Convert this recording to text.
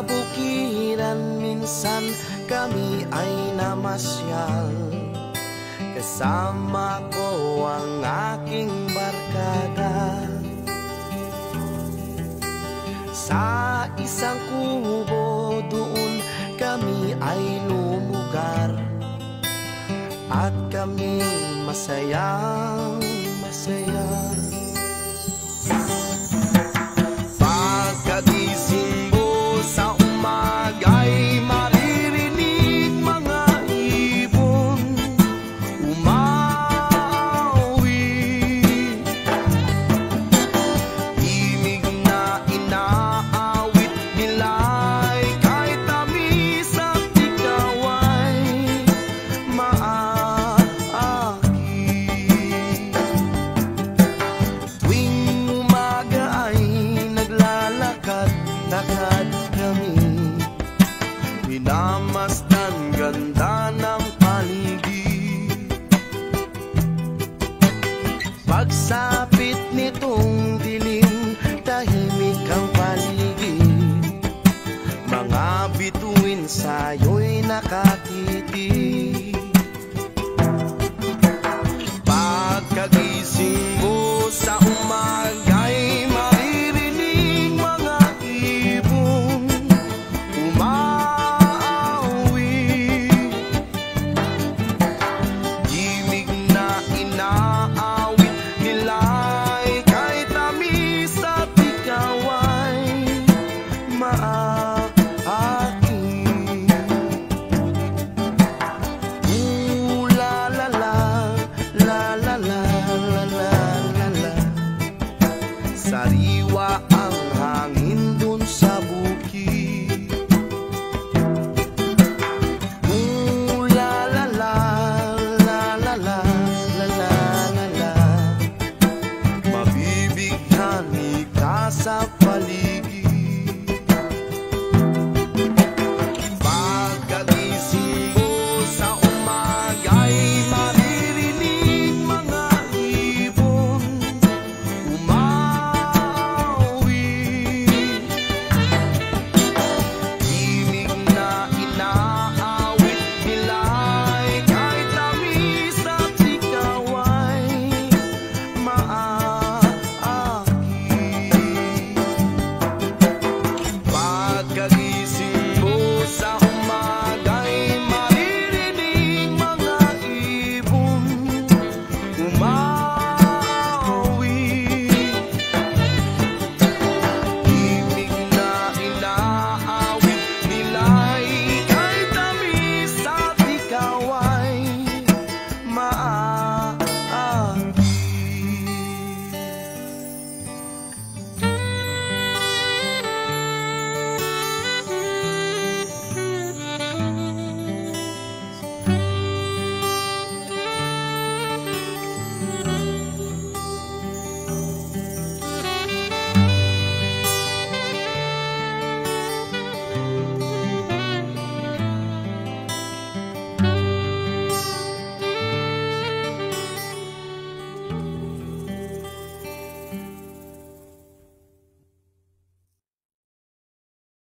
kabukiran minsan kami ay namasyal, kasama ko ang aking barkada. Sa isang kubo doon kami ay lumugar, at kami masayang masaya. Pagkagising mo sa umaga'y maririnig mga ibon umawi, imig na inaawit nila'y kahit tamis at ikaw ay maaaki. Tuwing umaga ay naglalakad-lakad kami, minamasdan ganda ng paligid. Pagsapit nitong dilim, tahimik ang paligid, mga bituin sa'yo'y nakatitig. Pagkagising mo sa umaga'y maririnig mga ibon umaawi, himig na inaawit nila'y kahit tamis at ikaw ay maaaki. Ooh la la la la la la.